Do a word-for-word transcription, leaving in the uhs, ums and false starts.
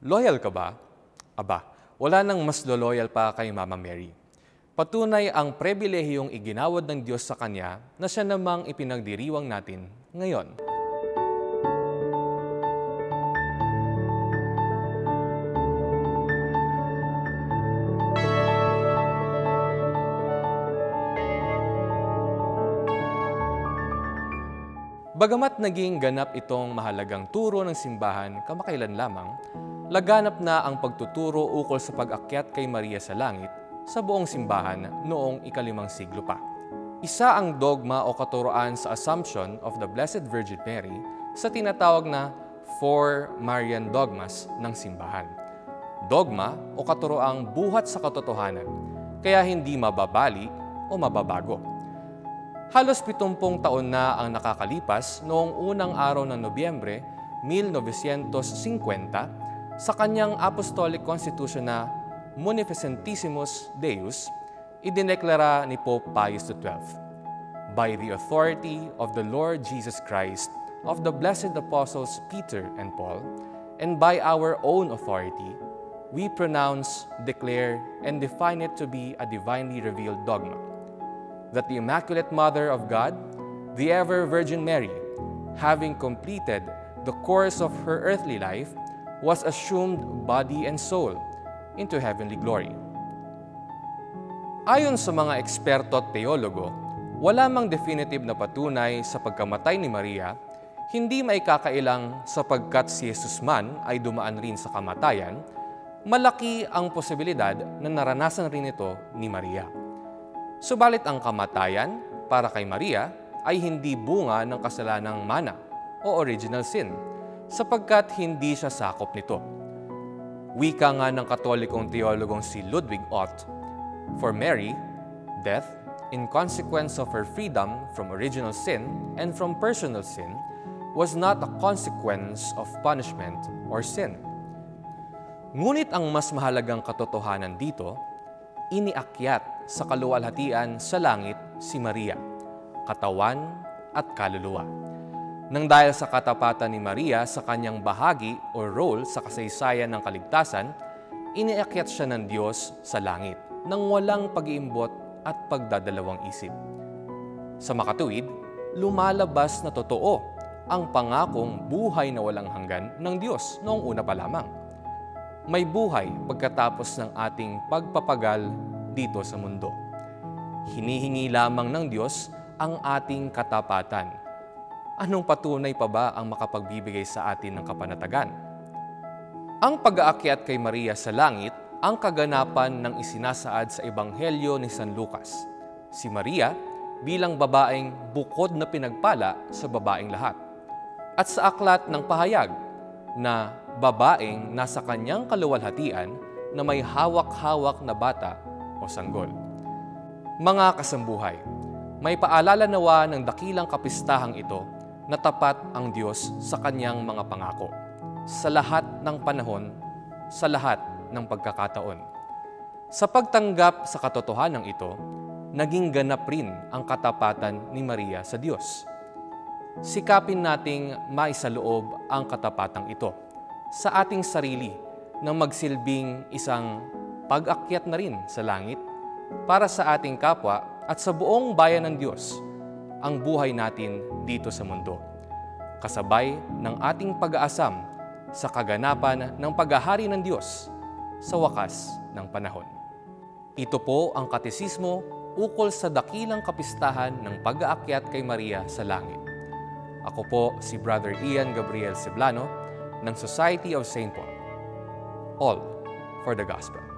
Loyal ka ba? Aba, wala nang mas loyal pa kay Mama Mary. Patunay ang pribilehiyong iginawad ng Diyos sa Kanya na siya namang ipinagdiriwang natin ngayon. Bagamat naging ganap itong mahalagang turo ng simbahan kamakailan lamang, laganap na ang pagtuturo ukol sa pag-akyat kay Maria sa langit sa buong simbahan noong ikalimang siglo pa. Isa ang dogma o katuroan sa Assumption of the Blessed Virgin Mary sa tinatawag na Four Marian Dogmas ng simbahan. Dogma o katuroang buhat sa katotohanan, kaya hindi mababali o mababago. Halos pitongpong taon na ang nakakalipas noong unang araw ng Nobyembre nineteen fifty sa kanyang Apostolic Constitution na Munificentissimus Deus, idineklara ni Pope Pius the twelfth, "By the authority of the Lord Jesus Christ, of the blessed apostles Peter and Paul, and by our own authority, we pronounce, declare, and define it to be a divinely revealed dogma, that the Immaculate Mother of God, the ever-Virgin Mary, having completed the course of her earthly life, was assumed body and soul into heavenly glory." Ayon sa mga eksperto at teologo, wala mang definitive na patunay sa pagkamatay ni Maria, hindi maikakailang sapagkat si Jesus man ay dumaan rin sa kamatayan, malaki ang posibilidad na naranasan rin ito ni Maria. Subalit ang kamatayan para kay Maria ay hindi bunga ng kasalanang mana o original sin sapagkat hindi siya sakop nito. Wika nga ng Katolikong teologong si Ludwig Ott, "For Mary, death, in consequence of her freedom from original sin and from personal sin, was not a consequence of punishment or sin." Ngunit ang mas mahalagang katotohanan dito, iniakyat sa kaluwalhatian sa langit si Maria, katawan at kaluluwa. Nang dahil sa katapatan ni Maria sa kanyang bahagi o role sa kasaysayan ng kaligtasan, iniakyat siya ng Diyos sa langit nang walang pag-iimbot at pagdadalawang isip. Sa makatuwid, lumalabas na totoo ang pangakong buhay na walang hanggan ng Diyos noong una pa lamang. May buhay pagkatapos ng ating pagpapagal dito sa mundo. Hinihingi lamang ng Diyos ang ating katapatan. Anong patunay pa ba ang makapagbibigay sa atin ng kapanatagan? Ang pag-aakyat kay Maria sa langit ang kaganapan ng isinasaad sa Ebanghelyo ni San Lucas. Si Maria bilang babaeng bukod na pinagpala sa babaeng lahat. At sa aklat ng pahayag na babaeng nasa kanyang kaluwalhatian na may hawak-hawak na bata o sanggol. Mga kasambuhay, may paalala nawa ng dakilang kapistahang ito na tapat ang Diyos sa kanyang mga pangako, sa lahat ng panahon, sa lahat ng pagkakataon. Sa pagtanggap sa katotohanan ito, naging ganap rin ang katapatan ni Maria sa Diyos. Sikapin nating maisaloob ang katapatang ito sa ating sarili na magsilbing isang pag-akyat na rin sa langit para sa ating kapwa at sa buong bayan ng Diyos ang buhay natin dito sa mundo, kasabay ng ating pag-aasam sa kaganapan ng paghahari ng Diyos sa wakas ng panahon. Ito po ang katesismo ukol sa dakilang kapistahan ng pag-aakyat kay Maria sa langit. Ako po si Brother Ian Gabriel Ceblano ng Society of Saint Paul. All for the Gospel.